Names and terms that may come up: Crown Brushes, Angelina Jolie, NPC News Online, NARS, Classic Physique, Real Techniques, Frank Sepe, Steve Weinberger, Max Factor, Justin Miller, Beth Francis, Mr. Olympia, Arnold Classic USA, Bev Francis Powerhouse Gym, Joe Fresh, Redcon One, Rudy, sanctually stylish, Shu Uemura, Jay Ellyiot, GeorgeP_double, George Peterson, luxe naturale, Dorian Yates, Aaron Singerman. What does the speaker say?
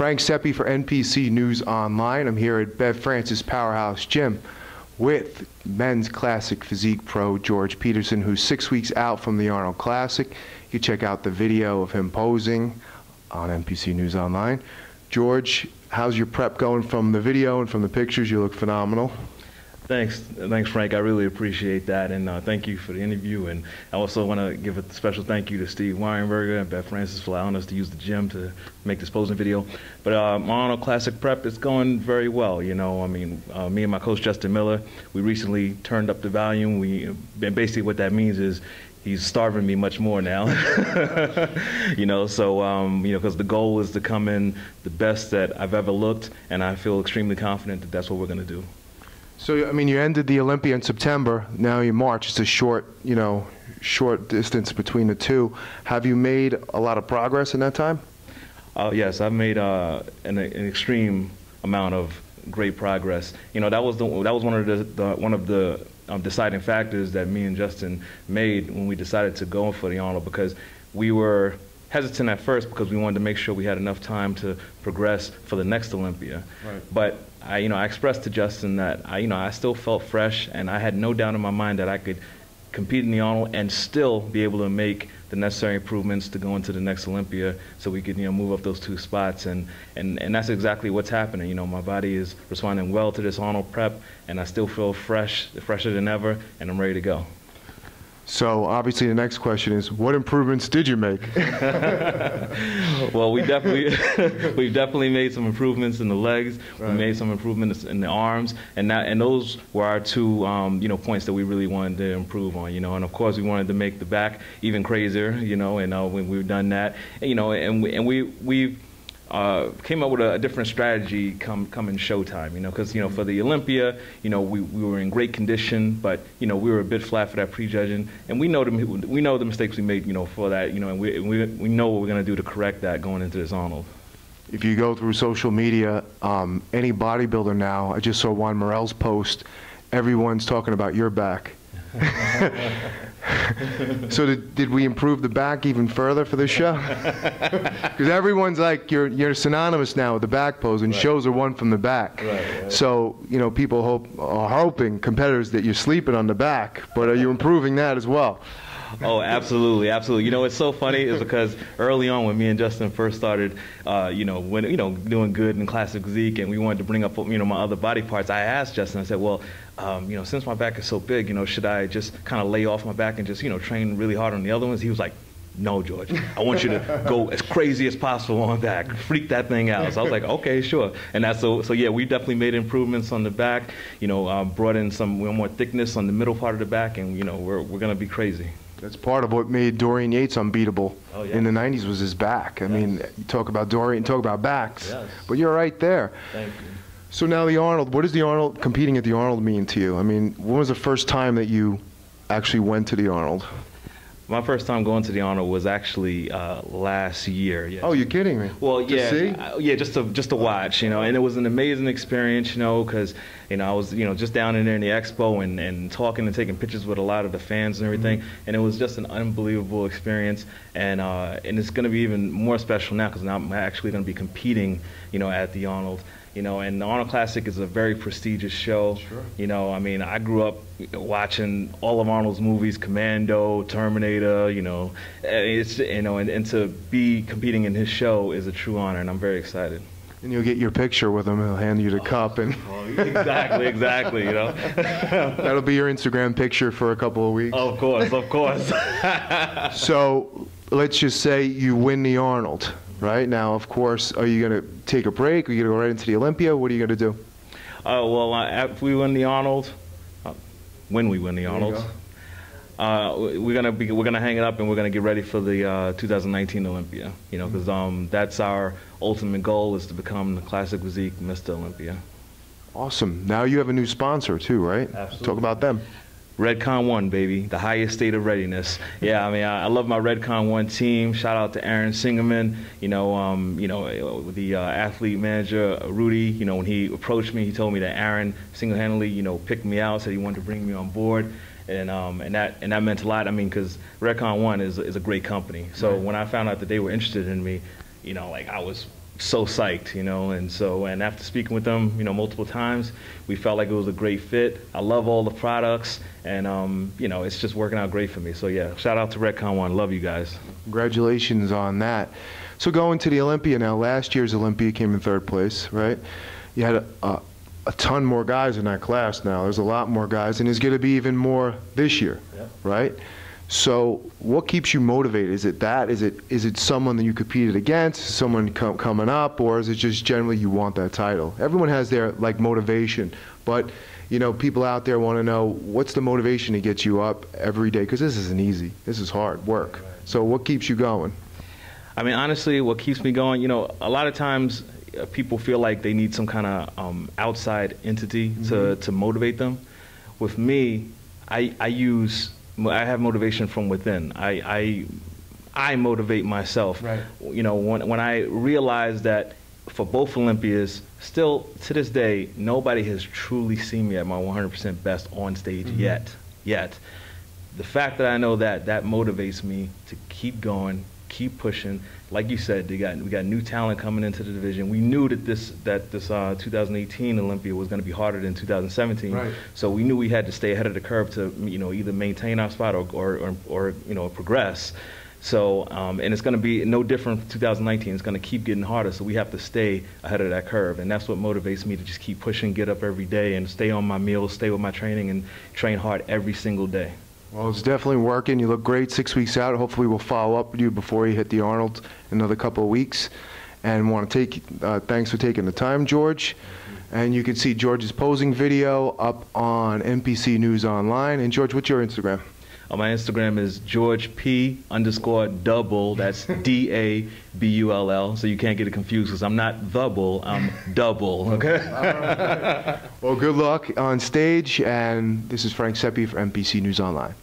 Frank Sepe for NPC News Online. I'm here at Bev Francis Powerhouse Gym with men's classic physique pro George Peterson, who's 6 weeks out from the Arnold Classic. You check out the video of him posing on NPC News Online. George, how's your prep going from the video and from the pictures? You look phenomenal. Thanks, Frank. I really appreciate that, and thank you for the interview. And I also want to give a special thank you to Steve Weinberger and Beth Francis for allowing us to use the gym to make this posing video. But Arnold Classic prep is going very well. You know, I mean, me and my coach Justin Miller, we recently turned up the volume. And basically what that means is he's starving me much more now. You know, so you know, because the goal is to come in the best that I've ever looked, and I feel extremely confident that that's what we're going to do. So, I mean, you ended the Olympia in September, now you March. It's a short distance between the two. Have you made a lot of progress in that time? Yes, I've made an extreme amount of great progress. You know, that was one of the deciding factors that me and Justin made when we decided to go for the Arnold, because we were hesitant at first because we wanted to make sure we had enough time to progress for the next Olympia. Right. But I expressed to Justin that I still felt fresh, and I had no doubt in my mind that I could compete in the Arnold and still be able to make the necessary improvements to go into the next Olympia, so we could move up those two spots, and that's exactly what's happening. You know, my body is responding well to this Arnold prep, and I still feel fresh, fresher than ever, and I'm ready to go. So obviously the next question is, what improvements did you make? Well, we've definitely made some improvements in the legs. Right. We made some improvements in the arms, and those were our two points that we really wanted to improve on. And of course we wanted to make the back even crazier. When we've done that, and we came up with a different strategy come in showtime, because, for the Olympia, we were in great condition, but, we were a bit flat for that prejudging, and we know the mistakes we made, for that, and we know what we're going to do to correct that going into this Arnold. If you go through social media, any bodybuilder now, I just saw Juan Morel's post, everyone's talking about your back. So did we improve the back even further for this show? Because everyone's like, you're synonymous now with the back pose, and right. Shows are one from the back. Right. So people are hoping, competitors, that you're sleeping on the back, but are you improving that as well? Oh, absolutely, absolutely. It's so funny is because early on when me and Justin first started, doing good in classic physique, and we wanted to bring up, my other body parts, I asked Justin, I said, well, since my back is so big, should I just kind of lay off my back and just, train really hard on the other ones? He was like, no, George, I want you to go as crazy as possible on that. Freak that thing out. So I was like, okay, sure. And that's so yeah, we definitely made improvements on the back, brought in some more thickness on the middle part of the back, and, we're going to be crazy. That's part of what made Dorian Yates unbeatable. Oh, yeah. In the 90s was his back. I mean, you talk about Dorian, talk about backs, but you're right there. Thank you. So now the Arnold, what does the Arnold, competing at the Arnold, mean to you? I mean, when was the first time that you actually went to the Arnold? My first time going to the Arnold was actually last year. Yes. Oh, you're kidding me. Well, yeah, to see? Just to watch, and it was an amazing experience, because, I was, just down in there in the expo and talking and taking pictures with a lot of the fans and everything, and it was just an unbelievable experience, and it's going to be even more special now, because now I'm actually going to be competing, at the Arnold. And the Arnold Classic is a very prestigious show. Sure. I grew up watching all of Arnold's movies, Commando, Terminator, and to be competing in his show is a true honor, and I'm very excited. And you'll get your picture with him, he'll hand you the cup. And exactly, That'll be your Instagram picture for a couple of weeks. Of course, of course. So let's just say you win the Arnold. Right now, of course, are you going to take a break? Are you going to go right into the Olympia? What are you going to do? If we win the Arnold, we're gonna hang it up, and we're gonna get ready for the 2019 Olympia. Because that's our ultimate goal, is to become the classic physique Mr. Olympia. Awesome. Now you have a new sponsor too, right? Absolutely. Talk about them. Redcon One, baby, the highest state of readiness. Yeah, I love my Redcon One team. Shout out to Aaron Singerman, the athlete manager, Rudy. When he approached me, he told me that Aaron single-handedly, picked me out, said he wanted to bring me on board. And that meant a lot, because Redcon One is a great company. So when I found out that they were interested in me, I was so psyched, you know. And so, and after speaking with them, you know, multiple times, we felt like it was a great fit. I love all the products, and you know, it's just working out great for me. So yeah, shout out to Redcon One. Love you guys. Congratulations on that. So going to the Olympia now, last year's Olympia came in third place, right? You had a ton more guys in that class now. There's a lot more guys, and there's going to be even more this year, yeah, right? So what keeps you motivated? Is it that? Is it someone that you competed against, someone coming up, or is it just generally you want that title? Everyone has their like motivation, but you know, people out there want to know what's the motivation that gets you up every day, because this isn't easy. This is hard work. So what keeps you going? I mean, honestly, what keeps me going, you know, a lot of times people feel like they need some kind of outside entity to motivate them. With me, I have motivation from within. I motivate myself. Right. You know, when I realized that for both Olympias, still to this day, nobody has truly seen me at my 100% best on stage yet. The fact that I know that, that motivates me to keep going, keep pushing. Like you said, we got new talent coming into the division. We knew that this 2018 Olympia was going to be harder than 2017. Right. So we knew we had to stay ahead of the curve to, you know, either maintain our spot or you know, progress. So and it's going to be no different from 2019. It's going to keep getting harder. So we have to stay ahead of that curve, and that's what motivates me to just keep pushing, get up every day, and stay on my meals, stay with my training, and train hard every single day. Well, it's definitely working. You look great 6 weeks out. Hopefully we'll follow up with you before you hit the Arnold in another couple of weeks. And want to take thanks for taking the time, George. And you can see George's posing video up on NPC News Online. And George, what's your Instagram? My Instagram is GeorgeP_double. That's DABULL. So you can't get it confused, because I'm not the bull, I'm double. Okay. Well, good luck on stage. And this is Frank Sepe for NPC News Online.